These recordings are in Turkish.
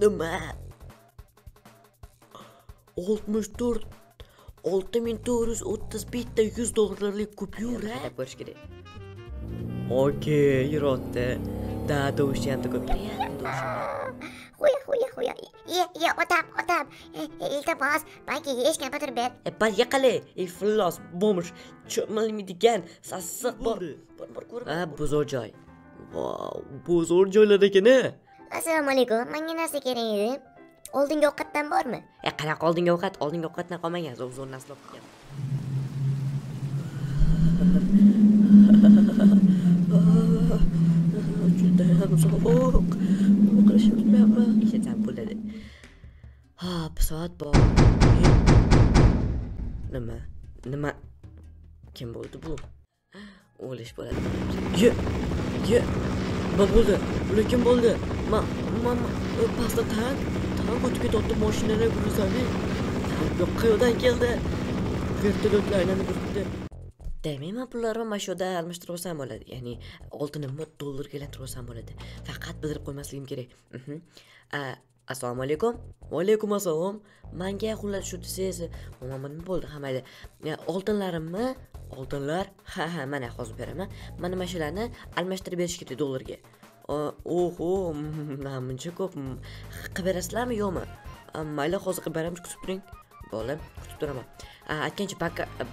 değil mi? $64 $6.931'de $100'lık kupyure. Başka okey, yürütte. Daha doğuşuyanda kupyure. Хуя, хуя, хуя. Я вот там. Это вас. Байки есть, не потерпеть. Поехали. И флос, бомж. Чёмали медиген. Сасык бар. Bozor joy. Wow, bozor joylardaki ne? Assalamu alaikum. Menga narsa kerak edi. Oldingi ovqatdan bormi? Qanaqa oldingi ovqat? Oldingi ovqatdan qolmagan, zo'r narsa olib kelgan. Ha, bu saat bu. Nima? Kim bo'ldi bu? O'lish bo'ladi. Ye. Nima bo'ldi? Bu kim bo'ldi? Mama, pastda tank o'tib ketdi, mashinalar gruzani. Yo'q, qayerdan keldi? Vertolyotlar aylanib turibdi. Demak, pullarni mana shu yerda almashtirib olsam bo'ladi. Ya'ni oltinimni dollarga aylantirib olsam bo'ladi. Faqat bildirib qo'ymasligim kerak. Assalomu alaykum. Va alaykum assalom. Menga xullas shu desiz, nima bo'ldi hammayda? Oltinlarimmi? Oltinlar? Ha, mana hozir beraman. Mana mana shularni almashtirib berish kerak dollarga. Oho, namuncha ko'p. Qilib berasizlarmi, yo'qmi? Mayli, hozir qilib beraman, kutib turing. Bo'ldi, kutib turaman. Aytgancha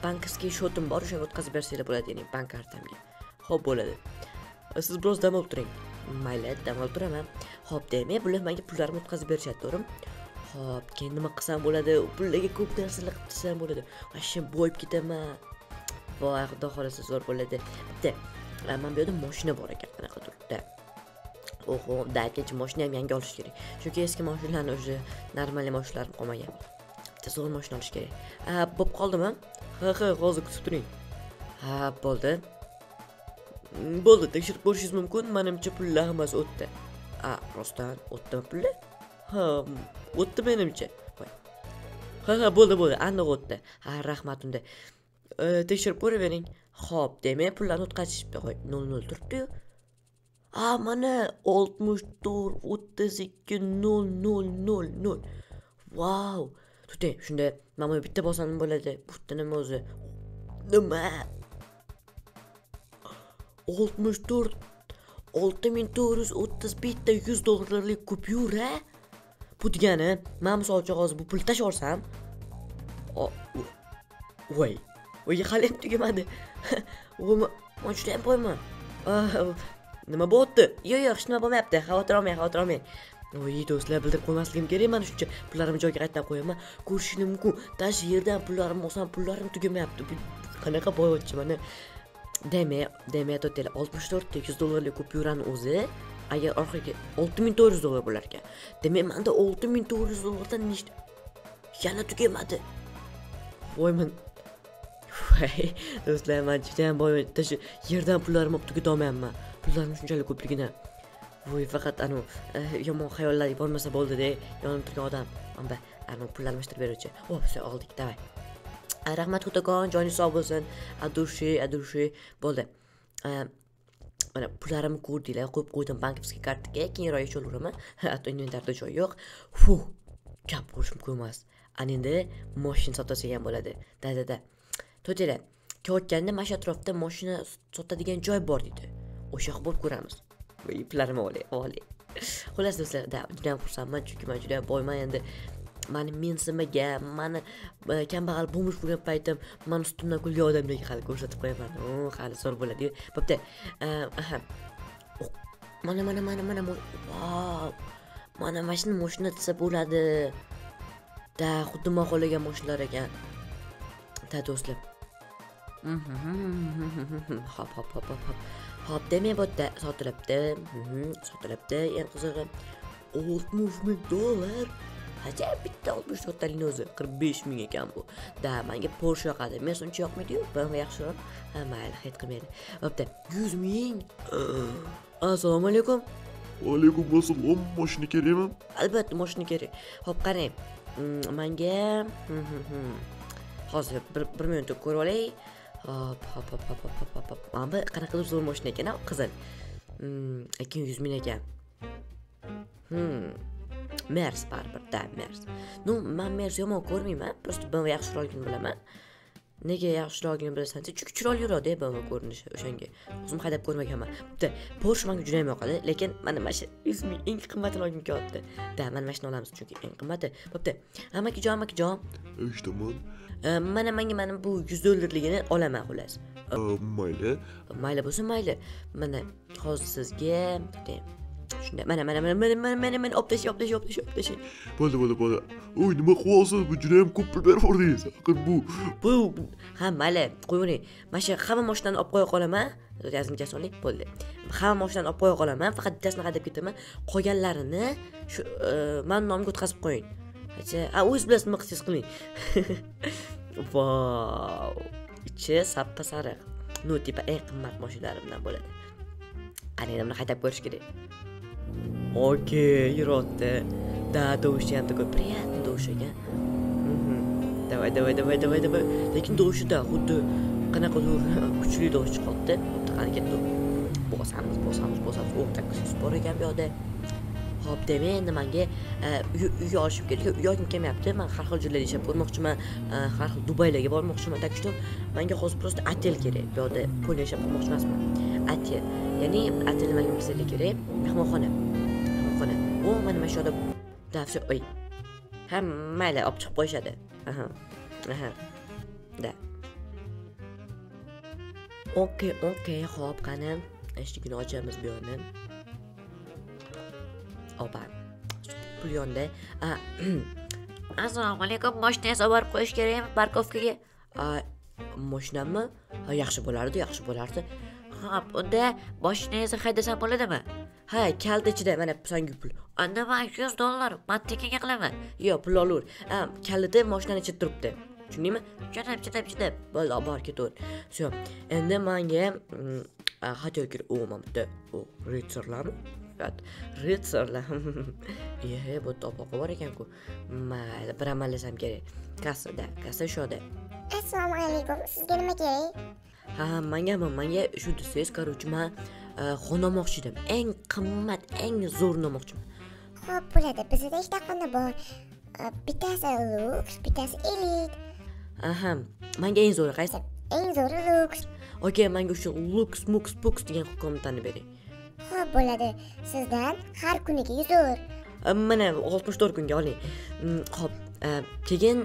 bankiskiy shotim bor, o'sha o'tkazib bersanglar bo'ladi, ya'ni bank kartamga. Xo'p, bo'ladi. Siz biroz dam olib turing. Mayli, dam olib turaman. Xo'p, demak, bular menga pullarimni o'tkazib berishadi, to'g'rimi? Xo'p, keyin nima qilsam bo'ladi? Pullarga ko'p narsalar qilib tasam bo'ladi. Masha bo'yib ketaman. Voy, xudo xolasa zo'r bo'ladi. Bitta, men bu yerda mashina bor ekan, qanaqa turibdi. Oho, daytgacha mashina ham yangi olish kerak. Chunki eski mashinalarni o'zi normal mashinalar qolmagan. Bitta zo'r mashina olish kerak. Bo'p qoldimi? Ha, hozir kutib turing. Ha, bo'ldi. Bo'ldi, tekshirib ko'rishingiz mumkin. Menimcha pullar hammasi o'tdi. Rostdan o'tdimi pullar? Ha, o'tdi menimcha. Ha, bo'ldi, aniq o'tdi. Ha, rahmat unda. Tekshirib ko'ravering. Xo'p, demak, pullarni o'tkazishibdi. Qo'y, 00 turibdi-yu. Mana 64 32 000. Vau! Tuting, shunda mana bitta bosam bo'ladi. Bitta nima o'zi? Nima? 64 $6.931'de $100'lık kupyure. Bu degani, men misol uchun hozir bu pulni tashlab olsam. Voy. Voy, halim tugamadi. Mana shu ham qo'yman. Nima bo'ldi? Yo'q, hech nima bo'lmayapti. Xavotir olmang. Voy, do'stlar, bildirib qo'ymasligim kerak. Mana shuncha pullarimni joyiga qaytarib qo'yaman. Ko'rishim mumkin. Tash yerdan pullarim olsam, pullarim tugamayapti. Qanaqa boyotchi mana? Demek total $64.800'lık kupyuran o'zi, agar orqaga $6.400 bo'lar ekan. Demek menda $6.400'dan nechta yana tugamadi. Voyman. Do'stlar, men juda boyman. Shu yerdan pullarimni tugata olmayapman. Pullarim shunchalik ko'pligidan. Voy, faqat anu yomon xayollar bo'lmasa bo'ldi-da, yonimda turgan odam. Mana anu pul almashtirib beruvchi. O'psa oldik, davay. Rahmat Xudogon, joyingiz sog' bo'lsin. Adushi bo'ldi. Mana pullarimni ko'rdinglar, qo'yib qo'ydim bankiskiy kartaga, keyinroq yechib oluraman. Hatto inventarda joy yo'q. Fu, gap qo'shim qo'ymas. Ana endi mashina sotasiga ham bo'ladi. Da. To'tela, ko'rganda masha atrofda mashina sotadigan joy bor dedi. O'sha yoqqa borib ko'ramiz. Voy, pullarimni olay. Xullas do'stlar, juda ham xursandman, chunki men juda boyman endi. Mani mensimaga, mani kambag'al bo'lmuş bo'lgan paytim, men ustimdan kulgan odamlarga hali ko'rsatib qo'yaman. O, hali so'r bo'ladi-yu. Bo'pti. Mana. Vau. Mana mashina desa bo'ladi. Da, xuddi maqolagan mashinalar ekan. Ta do'stlar. Hop. Hop, demak, bo'tda sotilibdi. Sotilibdi, eng qizig'i $60.000. Hajab bitta 64talik o'zi 45.000 ekan bu. Da, menga Porsche yoqadi. Men shuncha yoqmaydi-yu, bunga yaxshiroq. Ha, mayli, hech qilmaydi. Bo'pti, 100.000. Assalomu alaykum. Va alaykum assalom. Mashina kerakmi? Albatta, mashina kerak. Xo'p, qarang. Menga hozir 1 minutda ko'rib olay. Hop. Mana qanaqa qilib zo'r mashina ekan, qizil. 200.000 ekan. Mers baribir, da Mers. No, men Mers yomon ko'rmayman, prosta BM yaxshiroqligini bilaman. Nega yaxshiroqligini bilasanchi? Chunki chiroyli yoradi BM ko'rinishi o'shanga. O'zim haydab ko'rmaganman. Bitta Porsche menga juda ham yoqadi, lekin mana mana shu 100 ming eng qimmatini olgim kelyapti. Da, mana mashina olamiz chunki eng qimmati. Bo'pti. Amaki jon. Eshitaman. Mana bu $100 ligini olaman xullas. Mayli. Mayli bo'lsa mayli. Mana hozir sizga shunday mana optashi. Bo'ldi. Oy, nima qilyapsiz? Bu juda ham ko'p pul berib o'rdingiz. Axir bu ha, mayli, qo'ying. Mana shu hamma mashinani olib qo'ya qolaman. Yozimchasonlik bo'ldi. Hamma mashinani olib qo'ya qolaman, faqat bittasini qadab ketaman. Qolganlarini shu men nomimga o'tkazib qo'ying. Ha, o'z bilan nima qilsangiz qiling. Vau. Ichi sappa sariq. No, tipa eng qimmat mashinalarimdan bo'ladi. Qani, buni qaytib ko'rish kerak. Окей, Ротте. Да, Доушен такой приятный, Доушеня. Давай. Lekin Доушеда, xuddi qanaqadir kuchli Доуш qoldi. Qani ketdi. Bosamiz. O'rtaqsiz bor ekan bu yerda. Xo'p, demak, endi menga uy olishib kerak. Uyog'im kelmayapti. Men har xil joylarga ishab ko'rmoqchiman, har xil Dubaylarga bormoqchiman. Tak shu, menga hozir prosta otel kerak. Bu yerda pul ishab ko'rmoqchi emasman. Otel. Ya'ni otel menga misli kerak, mehmonxona. O mana mana shu yerda dafsi oy. Hammalar olib chiqib qo'yishadi. Aha. Da. Okay, xo'p, qani eshikni ochamiz bu yerdan. Opa. Bu yonda Assalomu alaykum, mashinangiz olib borib qo'yish kerakmi parkovkaga? Mashinammi? Ha, yaxshi bo'lardi. Ha, unda mashinangizni haydasam bo'ladimi? Ha, kalda ichida mana senga pul. Anda men $100 mattekinga qilaman. Yo, pul olaver. Kalda mashinani ichida turibdi. Tushundingmi? Chidab. Bo'ldi, olib bor ketaver. So'ng, endi menga xato kerak. O, mana bitta o ritsarlarmi? Faqat ritsarlar. Ye, bu topoqi bor ekan-ku. Mayli, bir amalasam kerak. Kassa shoda. Assalomu alaykum. Sizga nima kerak? Ha, menga shu desiz, qarochi men xonamoqchi edim. Eng qimmat, eng zo'r nomoqchiman. Xo'p, bo'ladi. Bizda 2 ta xona bor. Bittasi luks, bittasi elit. Aha, menga eng zo'ri qaysi? Eng zo'ri luks. Okay, menga shu luks, muks, puks degan ko'mtani bering. Xo'p, bo'ladi. Sizdan har kuniga $100. Mana 64 kunga oling. Xo'p, keyin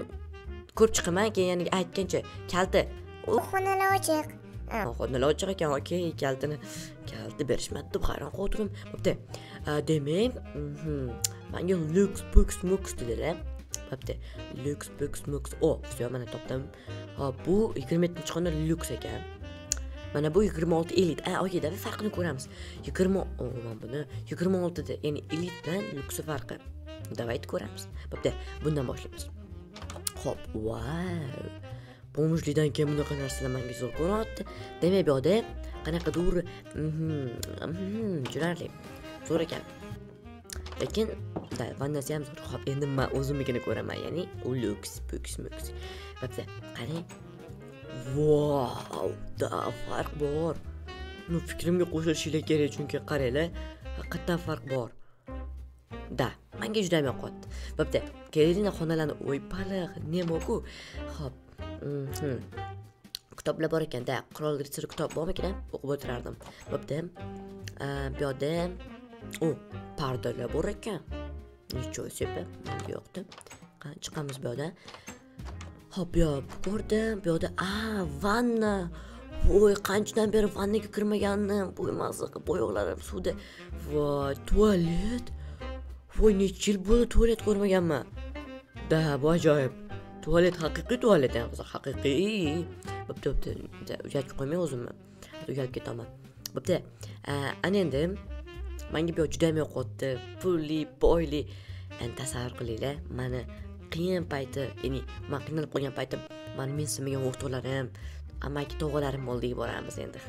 ko'rib chiqaman, keyin yana aytgancha kalta. U xonalar ochiq. Xonalar ochiq ekan, okey, kaltini berishmadi deb hayron qoldim. Bo'pti. Demak, menga luks, puks, muks dedilar. Bo'pti. Luks, puks, muks. O, shu mana topdim. Ha, bu 27-xona luks ekan. Mana bu 26 elit. Okey, da farqini ko'ramiz. 26 da, ya'ni elit bilan luks farqi. Davayni ko'ramiz. Bo'pti, bundan boshlaymiz. Xo'p, wow. Pomujlidan keyin bunaqa narsalar menga zo'r ko'radi. Demak, bu yerda qanaqadir jo'narli. Zo'r ekan. Lekin vannasi ham zo'r. Xo'p, endi men o'zimnikini ko'raman, ya'ni luks, puks. Bo'pti, qarang. Vau, da farq bor. Nu fikrimga qo'shilishinglar kerak, chunki qaranglar, haqiqatan farq bor. Da, menga juda ham yoqdi. Bo'pti, kerakli xonalarni o'y paliq, nima-ku? Xo'p. Kitoblar bor ekan, da, Qirol Gritsir kitob bormikan? O'qib o'tirardim. Bo'pti. Bu yerda u pardalar bor ekan. Nicho sepa, menga yoqdi. Qani chiqamiz bu yerdan. Hop, yo, ko'rdim. Bu yerda vanna. Voy, qanchadan beri vannaga kirmagandim. Bo'ymasiq, bo'yoqlarim suvda. Voy, tualet. Voy, necha yil bo'ldi tualet ko'rmaganman. Da, bu ajoyib. Tualet haqiqiy tualet ham qiziq, haqiqiy. Bo'pti. Uyatga qo'ymay o'zimni. Uyalib ketaman. Bo'pti. Ana endi menga bu juda ham yoqdi. Pulli, boyli. Endi tasavvur qilinglar, meni qiyin payti, ya'ni men qiynalib qolgan paytim, meni mensimagan o'rtoqlarim, amaki tog'alarim oldiga boramiz endi.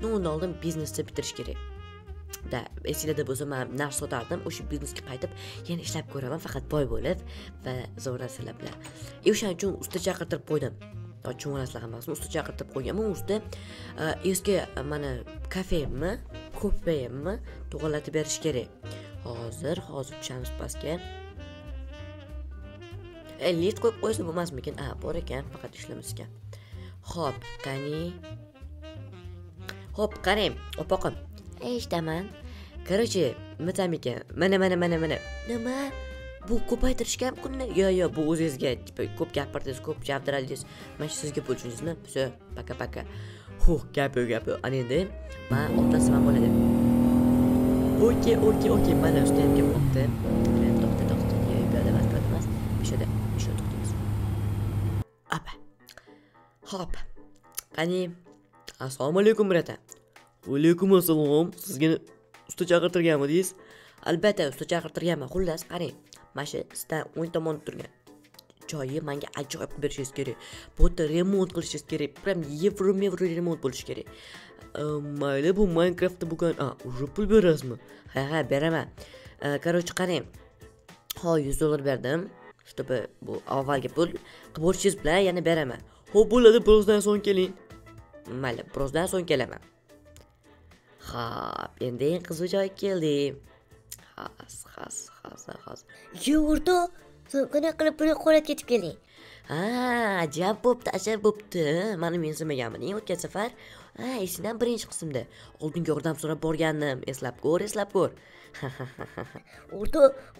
No, undan oldin biznesni bitirish kerak. Da, esilada bo'lsa men narsa sotardim, o'sha biznesga qaytib, yana ishlab ko'raman, faqat boy bo'lib va zo'r narsalar bilan. O'shaning uchun usta chaqirtirib qo'ydim. Chunonaslar hammasini usta chaqirtirib qo'yganman. Usta eski mana kafemni, ko'payimni to'g'rilatib berish kerak. Hozir tushamiz pastga. Lift qo'yib qo'ysa bo'lmasmikin? A, bor ekan, faqat ishlamasiga. Xo'p, qani. Xo'p, qarang, opoqim. Eshitaman. Qarachi, mitam ekan. Mana. Nima? Bu ko'paytirishga ham kunni? Yo, bu o'zingizga ko'p gapirdingiz, ko'p javdiraldingiz. Mana sizga pul uchungizmi? Vse, paka. Xo'p, gap. Ana endi men optasiman bo'ladi. Okey. Mana ustdan kim o'tdi? To'xta. Yo'q, bir şey to'xtaymiz. Apa. Xo'p. Qani. Assalomu alaykum brata. Alaykum assalom. Sizga usta chaqirtirganmidingiz? Albatta, usta chaqirtirganman. Xullas, qarang. Mana shu sizdan o'ng tomonda turgan joyi menga ajoyib berishingiz kerak. Bu yerda remont qilishingiz kerak. Pram yevro remont bo'lishi kerak. Mayli, bu Minecraftda bo'lgan, pul berasizmi? Ha, beraman. Qarochi qarang. Ha, $100 berdim. Чтобы bu avvalgi pul bo'lishingiz bilan yana beraman. Xo'p, bo'ladi, birozdan so'ng keling. Mayli, birozdan so'ng kelaman. Xo'p, endi eng qiziq joyga keldik. Xas. Yo'rdo, so'ngini qilib buni qo'lib ketib kelding. Ha, ajab bo'pti, Mani mensimaganmiding o'tgan safar? Ha, esimdan birinchi qismda. Oldingi yordam so'rab borgandim. Eslab ko'r.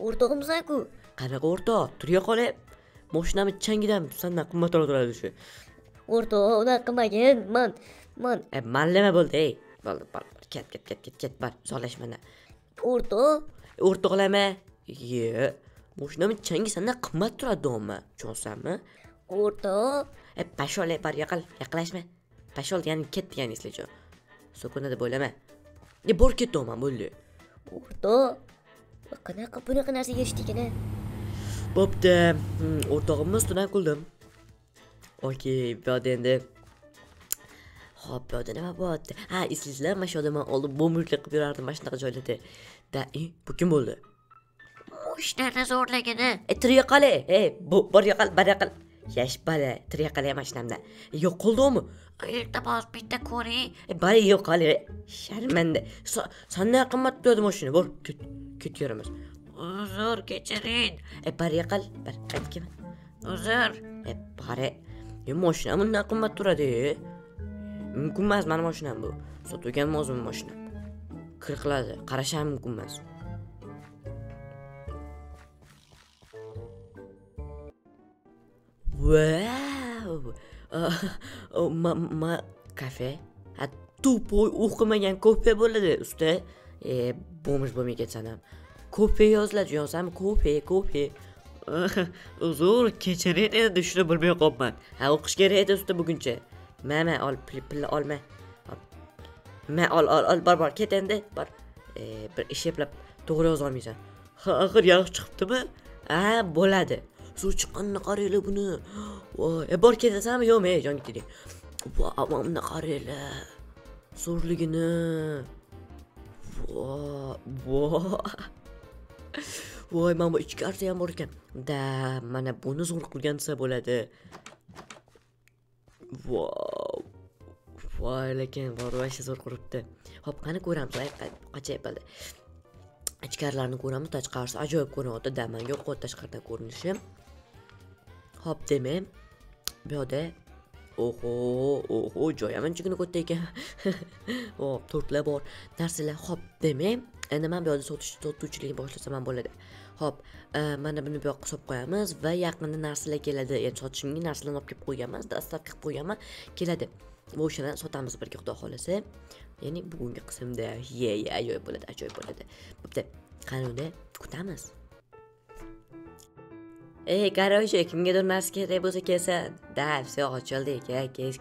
O'rtog'imsan-ku. Qanaqa o'rtoq? Turga qolib, mashinamni changidan sandan qimmat oladi shu. O'rtoq, uni qilmagin, men. Mallama bo'ldi, ey. Bo'ldi, ket, bar, zorlashmana. O'rtoq, o'rtoqlama. Ye, mashinamni changi sandan qimmat turadimi? Cho'sanmi? O'rtoq, pashol, bar, yaqinlashma. Pashol, ya'ni ket degan eslajon. So'kinada bo'lama. Bor ketdim, bo'ldi. O'rtoq, qanaqa bunaqa narsaga erishdik-a? Bo'pti, o'rtog'imiz tunan kuldim. Okey, bu yerda endi. Xo'p, bu yerda nima bo'ldi? Ha, eslaysizlar, mana shu yerda men oldin bo'mliklik qilib yurardim, mana shunaqa joylarda. Bu kim bo'ldi? Mushtani zo'rlagini. Tiriga qali. Ey, bir yo'qal, bir yo'qal. Yash bala, tiriga qali mashinamda. Yo'q qoldimi? Erta bosib bitta ko'ring. Bari yo'q qali. Sharmanda. Sanday qimmat turadi mashina. Bor, ket yuramiz. Uzr, kechiring. Bari qal, bir qaytkim. Uzr. Bari. Mashinam bundan qimmat turadi. Mumkin emas, meni mashinam bu. Sotilgan o'zimning mashinam. Qirqiladi, qarasham mumkin emas. Wow. Ma kafe. Tupoy o'qimagan kofe bo'ladi, usta. Bo'mish bo'lmay ketsanam. Kofe yoziladi, yozsam kofe. Uzr, kechiring endi, shuni bilmay qolibman. Ha, o'qish kerak edi usta buguncha. Mana ol, pilla olma. Ma ol, bor, ket endi, bor. Bir ish eplab to'g'ri yoza olmaysan. Ha, axir yaxshi chiqibdimi? Ha, bo'ladi. Suv chiqqanini qaranglar buni. Voy, bor ketasanmi? Yo'q, men jon ketding. Bu avomni qaranglar. Zo'rligini. Voy. Voy, mana bu ichki arsa ham bor ekan. Da, mana buni zo'r qilgan desa bo'ladi. Voy, lekin borvasha zo'r quribdi. Xo'p, qani ko'ramiz, qancha bo'ldi. Ichkarilarni ko'ramiz, tashqarisi ajoyib ko'rinadi. Da, menga qo'l tashqaridan ko'rinishi. Xo'p, demak. Bu yerda oho, joy ham anchagina katta ekan. Hop, to'rtlar bor. Narsalar, hop, demak. Endi men bu yerda sotuvchilikni boshlasam ham bo'ladi. Hop, mana buni bu yoqqa solib qo'yamiz va yaqinda narsalar keladi. Ya'ni sotishimga narsalarni olib kelib qo'yganmiz, dastlab qilib qo'yganman, keladi. Va o'shani sotamiz birga, xudo xolasa. Ya'ni bugungi qismda ajoyib bo'ladi, Bo'pti, qanunda kutamiz. Qaraychi, kimgadir narsa kerak bo'lsa kelsin. Da, vse ochildi,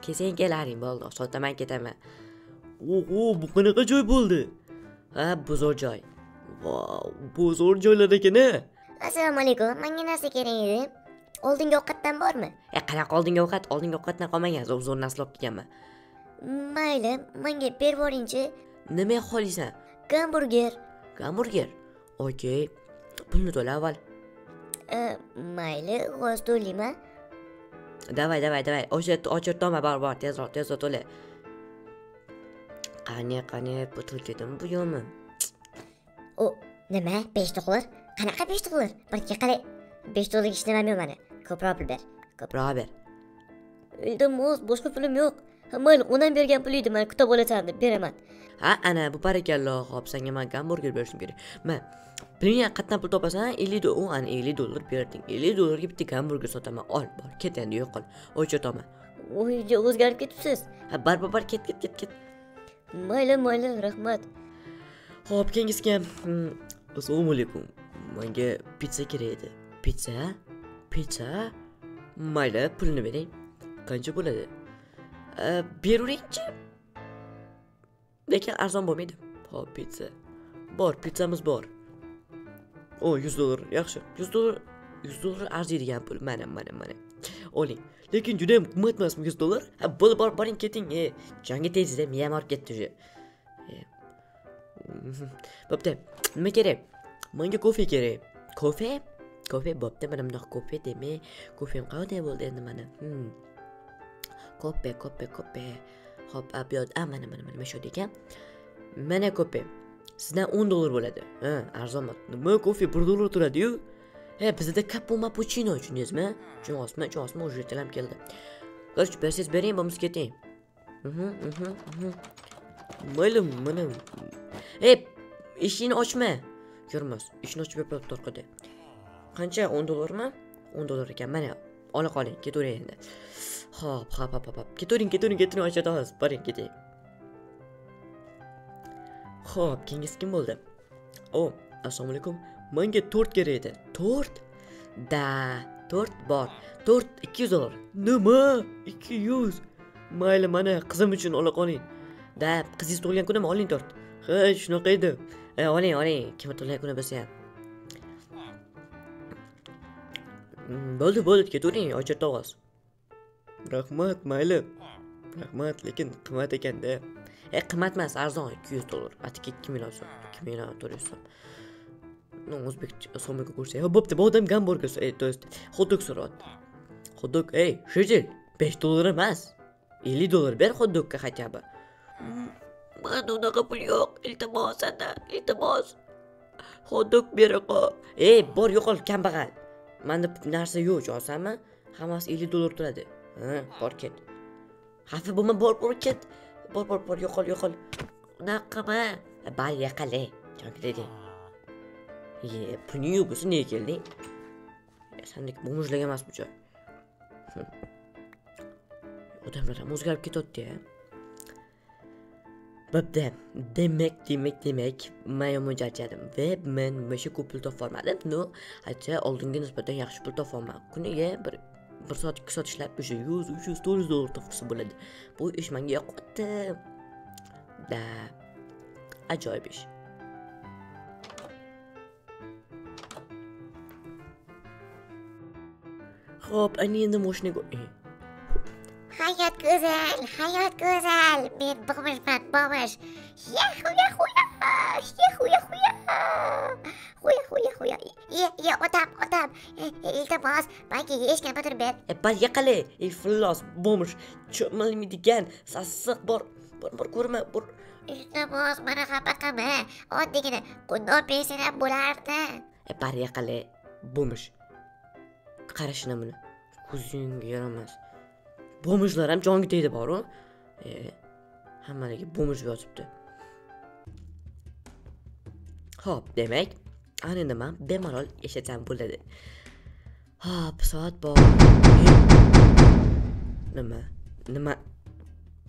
kelsang kelaring, bo'ldi, sotaman ketaman. Oho, bu qanaqa joy bo'ldi? Ha, bozor joy. Vau, bozor joylar ekan-a. Assalomu alaykum, menga narsa kerak edi. Oldingi ovqatdan bormi? Qanaqa oldingi ovqat? Oldingi ovqatdan qolmagan, zo'r narsa olib kelganman. Mayli, menga berib boringchi. Nima xohlaysan? Hamburger. Okey. Pulni to'la avval. Mayli, o'z to'layman. Davay. Ochirtoma, bor, tezroq to'la. Qani, bu to'ladim, bu yo'qmi? Nima? $5? Qanaqa $5? Balki qaray. $5 ishlamayman meni. Ko'proq pul ber. Ko'proq ber. Endi mo'z boshqa pulim yo'q. Mayli, undan bergan pul edi, men kitob olataman deb beraman. Ha, ana bu barakalloh. Xo'p, senga men hamburger berishim kerak. Men pulingga qatdan pul topasan, $50 berding. $50 ga bitta hamburger sotaman. Ol, bor. Ket endi yo'q qil. O'chataman. O'yinga o'zgarib ketibsiz. Ha, barbar ket. Mayli, rahmat. Xo'p, kengizga. Assalomu alaykum. Menga pizza kerak edi. Pizza? Mayli, pulni bering. Qancha bo'ladi? Beruringchi. Lekin arzon bo'lmaydi. Xo'p, pizza. Bor, pizzamiz bor. O, $100. Yaxshi. $100 arziydigan pul. Mana. Oling. Lekin juda ham qimmat emasmi $100? Ha, boring keting. Jonga tegizda miyam olib ketdi o'sha. Bo'pti. Nima kerak? Menga kofe kerak. Kofe bo'pti, mana bundoq kofe dema. Kofem qanday bo'ldi endi mana? Kope. Hop, abyod. Mana nima shu degan? Mana kope. Sizdan $10 bo'ladi. Ha, arzonmi? Nima kofe $1 turadi-yu? He, bizda kapo mapuchino tushundingizmi? Chunqosmi, o'zbeklar keldi. Qo'sh, bersiz bering, bo'lmasa keting. Mayli, mana. Ey, ishini ochma. Ko'rmas. Ishni ochib yuribdi orqada. Qancha? $10 mi? $10 ekan. Mana, ola qoling, ketaveray endi. Hop. Ketaverin, ochadasiz. Boring, keting. Hop, kengiz kim bo'ldi? O, assalomu alaykum. Menga tort kerak edi. Tort? Da, tort bor. Tort $200. Nima? 200. Mayli, mana qizim uchun ola qoling. Da, qizingiz tug'ilgan kunimi oling tort. Ha, shunaqa edi. Oling. Kim tug'ilgan kuni bo'lsa ham. Bo'ldi, ketaverin, ochirto'g'iz. Rahmat, mayli. Rahmat, lekin qimmat ekan-da. Qimmat emas, arzon $200. Atiki 2 million so'm. 2 million to'laysan. O'zbek so'miga ko'rsa. Ha, bo'pti, bu odam hamburger, to есть hotdog so'radi. Hotdog, shejil, $5 emas. $50 ber hotdogga хотя бы. Men unaqa pul yo'q, iltimos ata, iltimos. Hotdog bera qol. Bor yo'qol kambag'al. Menda narsa yo'q, olsanmi? Hammasi $50 turadi. Ha, bor ket. Xafa bo'lma, bor ket. Bor yo'qol. Unaqama. Bal yaqalay. Cho'kding. Pulni yo'q, nega kelding? Sendek bo'mujlagan emas bu joy. Odamlar ham o'zgarib ketdi-ya. Bo'pti, demak, men yomon charchadim. Veb men misha ko'p pul topolmadim. No, acha oldinga nisbatan yaxshi pul topaman. Kuniga bir soat 2 soat ishlab, o'sha $100, $300, $400 topsa bo'ladi. Bu ish menga yoqdi. Da. Ajoyib ish. Hop, ani endi moshinaga. Hayot go'zal. Men bomish. Yahu. Ye, otam. Iltimos, balki hech kim turib ber. Bal yaqalay, iflos bomish. Cho'milmaydigan sassiq bor ko'rma, bor. Iltimos, mana xafa qilma. Oddigina qundor pensiya bo'lardi. Bal yaqalay, bomish. Qarashini buni. Ko'zingga yaramas. Bo'mujlar ham jonga tegdi bor-ku. Hammaligi bo'muj yotibdi. Xo'p, demak, ana endi men bemalol ishlatsam bo'ladi. Xo'p, soat bor. Nima?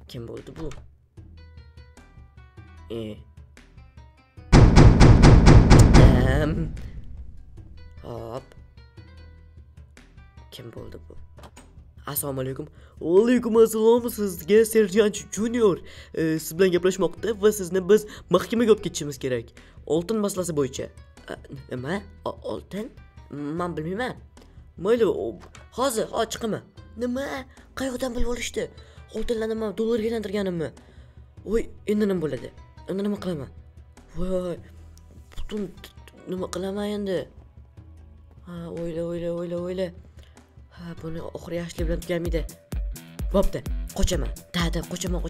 Kim bo'ldi bu? Xo'p. Kim bo'ldi bu? Assalomu alaykum. Alaykum assalom. Sizga Serjant Junior siz bilan gaplashmoqda va sizni biz mahkamaga olib ketishimiz kerak. Oltin masalasi bo'yicha. Nima? Oltin? Men bilmayman. Mayli, hozir chiqimi? Nima? Qayoqdan bilib olishdi? Oltinlarni men dollarga aylantirganimmi? Voy, endi nima bo'ladi? Endi nima qilaman? Voy. Butun nima qilaman endi? Ha, o'yla. Ha, buni oxir yaxshi bilan tugamaydi. Bo'pti, qochaman. Da, qochaman.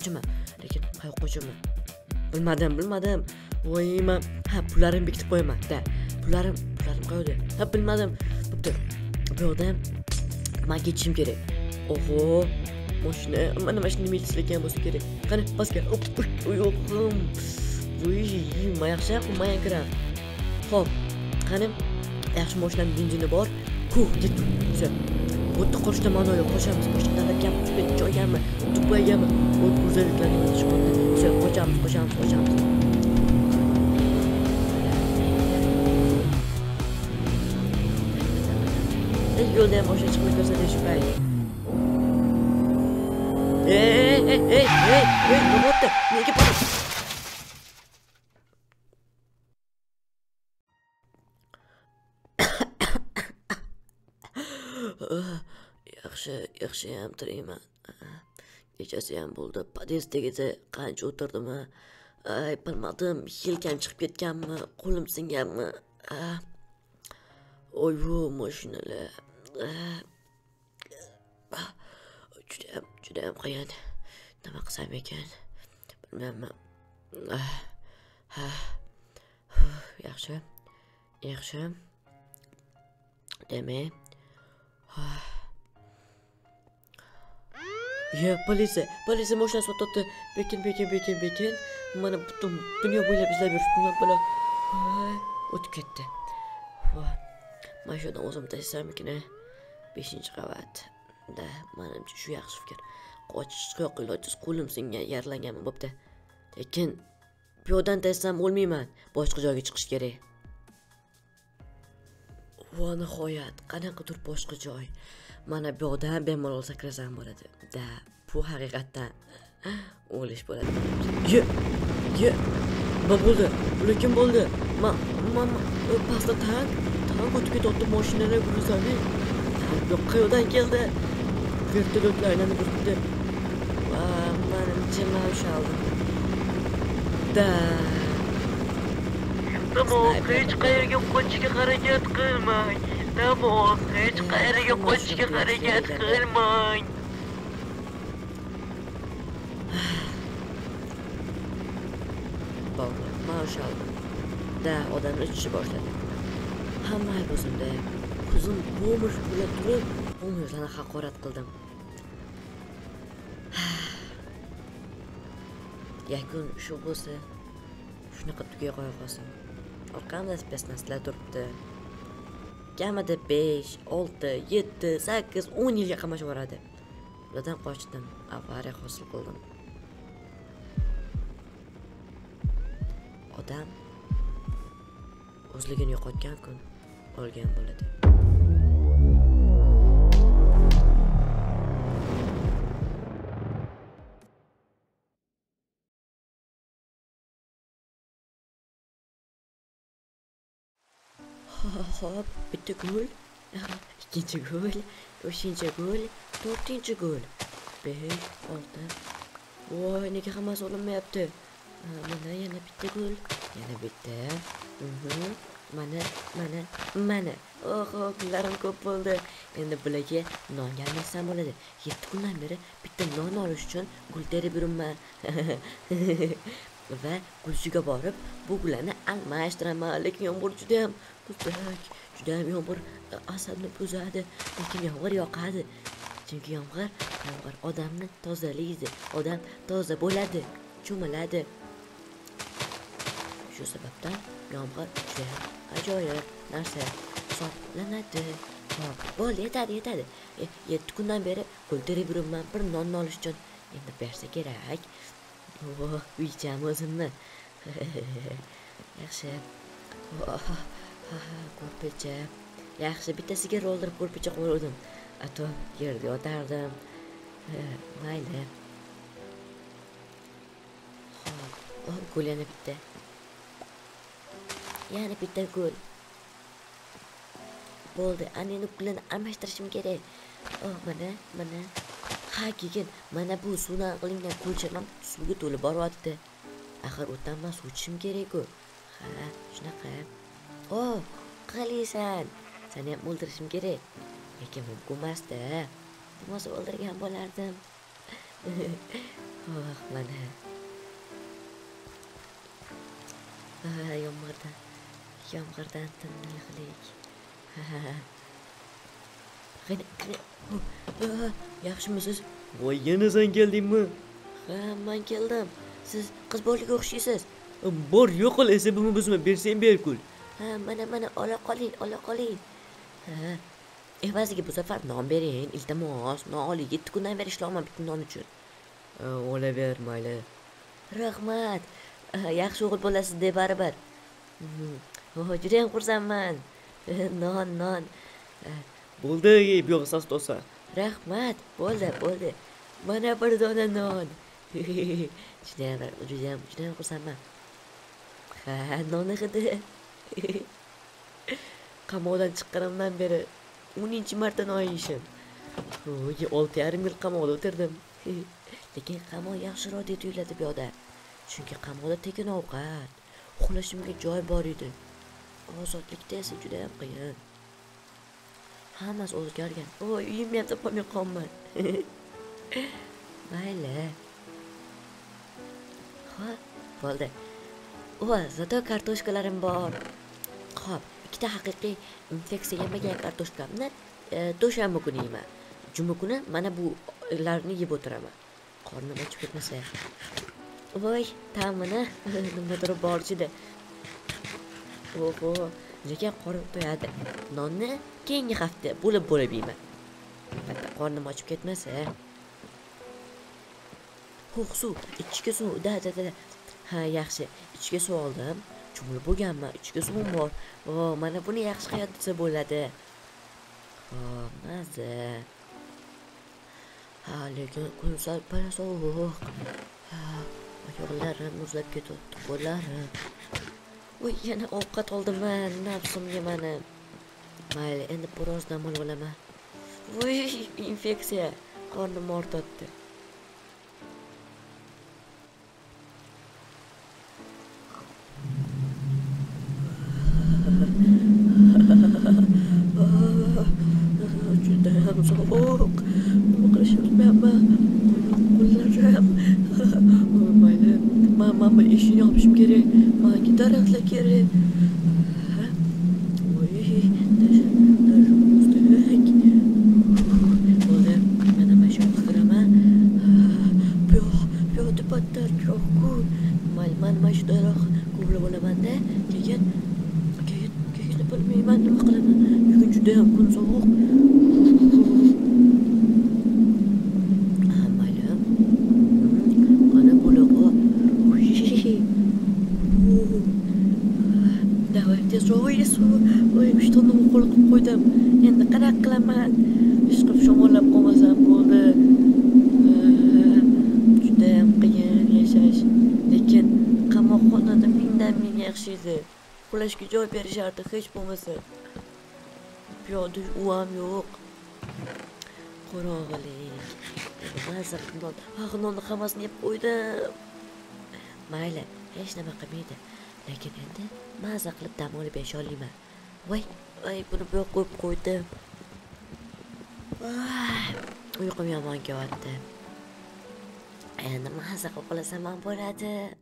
Lekin qayoqqa qochaman? bilmadim. Voyman. Ha, pullarim bekitib qo'yaman. Da. Pullarim qayerda? Ha, bilmadim. Bo'pti. Bu yoqdan men ketishim kerak. Oho. Moshina, mana mashina militsilgan bo'lsa kerak. Qani, paska. Yo'qim. Voy, yaxshi, Minecraft. Xo'p. Qani, yaxshi mashinaning benjini bor. Ko'p ketdi. O'tni qo'shda ma'noga qo'shamiz. Boshqalar gap tushib joyganmi? Dubayganmi? O't go'zalliklarini chiqardi. Sen qo'shamiz. Ey yo'lda ham o'sha chiqib ko'rsatish pay. Ey, robot, nega bo'ldi? Yaxshi ham turayman. Kechasi ham bo'ldi. Podestgacha qancha o'tirdim. Ay, bilmadim, yelkam chiqib ketganmi, qo'lim singanmi? Oy, mashinalar. Juda ham qiyin. Nima qilsam ekan? Bilmayman. Yaxshi. Demak. Ya polisiya mashinasi o'tdi. Bekin. Mana butun dunyo bo'ylab izlab yuribman, bola. O'tib ketdi. Voy. Mana shu yerdan o'zim tashlasamikina 5-qavat. Da, menimcha shu yaxshi fikr. Qochish yo'q, ilojsiz qo'lim singan, yaralanganman, bo'pti. Lekin bu yerdan tashlasam o'lmayman. Boshqa joyga chiqish kerak. Va nihoyat, qanaqadir boshqa joy. Mana bu odam bemalol sakrasam bo'ladi. Da, bu haqiqatan o'lish bo'ladi. Ye. Nima bo'ldi? Lekin bo'ldi. Mana pastda tank o'tib ketdi, mashinalar guruzavi. Yo'q, qayerdan keldi? Vertolyotlar aylanib turibdi. Va menimcha men ushaldim. Da. Tamam, hech qayerga qochishga harakat qilmang. Bog'la, maosh oldim. Da, odamlar uchishib boshladi. Hamma o'zimda. Ko'zim bo'mish bo'lib turib, ularni haqorat qildim. Yakun shu bo'lsa, shunaqa tugay qo'ya qolsin. Orqamda pesnaslar turibdi. Kamida 5, 6, 7, 8, 10 yilga qamashib boradi. Ulardan qochdim, avariya hosil qildim. Odam o'zligini yo'qotgan kun olgan bo'ladi. Hop, bitta gol, ikkinchi gol, uchinchi gol, to'rtinchi gol. 5, 6. Voy, nega hammasi o'linmayapti? Mana yana bitta gol, yana bitta. Mana. Oho, kunlarim ko'p bo'ldi. Endi bularga non yalmasam bo'ladi. 7 kundan beri bitta non olish uchun gul terib yuribman. Va gulchiga borib, bu gullarni almashtiraman, lekin yomg'ir juda ham yomg'ir asabni buzadi, lekin yomg'ir yoqadi. Chunki yomg'ir odamni tozalaydi, odam toza bo'ladi, cho'miladi. Shu sababdan yomg'ir juda ajoyib narsa hisoblanadi. Xo'p, bo'ldi, yetadi. 7 kundan beri gul terib yuribman, bir non olish uchun. Endi bersa kerak. Voh, uycham o'zimni. Yaxshi. Ko'rpacha. Yaxshi, bittasiga roldirib ko'rpacha qo'ydim. Ato yerda yotardim. Mayli. Xo'p, gol yana bitta. Yana bitta gol. Bo'ldi, ana endi gullarni almashtirishim kerak. Mana. Ha, keyin mana bu suvdan qilingan ko'lchaman suvga to'lib boryapti. Axir o'tdan men suv ichishim kerak-ku. Ha, shunaqa. Oh, qalisan. Seni ham o'ldirishim kerak. Lekin mumkin emas-da. Bo'lmasa o'ldirgan bo'lardim. Oh, mana. yomg'irdan tinchlik. Yaxshimisiz? Voy, yana sen keldingmi? Ha, men keldim. Siz qiz bolaga o'xshaysiz. Bor, yo'q ol, asabimni buzma, bersang berkul. Ha, mana ola qoling. Ha. Evaziga bu safar non bering, iltimos. Non oli 7 kundan beri ishlamayman bitta non uchun. Olaver, mayli. Rahmat. Yaxshi o'g'il bo'lasiz deb baribir. Voy, juda ham xursandman. Non. Bo'ldi, bu yo'q asas to'sa. Rahmat, bo'ldi. Mana bir dona non. Juda ham xursandman. Ha, nonni hidi. Qamoqdan chiqqanimdan beri 10-chi marta non yeyishim. Voy, 6,5 yil qamoqda o'tirdim. Lekin qamoq yaxshiroq deb tuyuladi bu yoqda. Chunki qamoqda tekin ovqat, uxlashimga joy bor edi. Ozodlikda esa juda ham qiyin. Hammasi o'zgargan. Voy, uyimni ham topmay qolman. Mayli. Ha, bo'ldi. Voy, zato kartoshkalarim bor. Xo'p, ikkita haqiqiy infeksiya yemagan kartoshkamni to'shanba kuni yeyman. Juma kuni mana bu larni yeb o'tiraman. Qornim ochib ketmasa. Voy, ta'mini nimadir bor edi. O'ho, lekin qornim to'yadi. Nonni keyingi hafta bo'lib yeyman. Albatta, qornim ochib ketmasa. Ho'q, suv, ichki suv, da. Ha, yaxshi. Ichki suv oldim. Cho'milib bo'lganman, ichki suv bor. O, mana buni yaxshi hayot desa bo'ladi. Xo'p, maza. Ha, lekin kun sal para sovuq. Ha, oyoqlarim muzlab ketyapti, qo'llarim. Voy, yana ovqat oldim, nafsimga meni. Mayli, endi biroz dam olaman. Voy, infeksiya, qornim ortdi. Joy berişardı, hiç bulmasın. Piyodur, uam yok. Qorağılik. Mazır, non. Ağın onu hamasını yap koydum. Mayla, hiç ne bakımıydı. Lekin endi, mazır kılıp damolu beş olayım. Vay, bunu böyle koyup koydum. Uykum yaman ki vardı. Endi mazır kılıp olasam an boladı.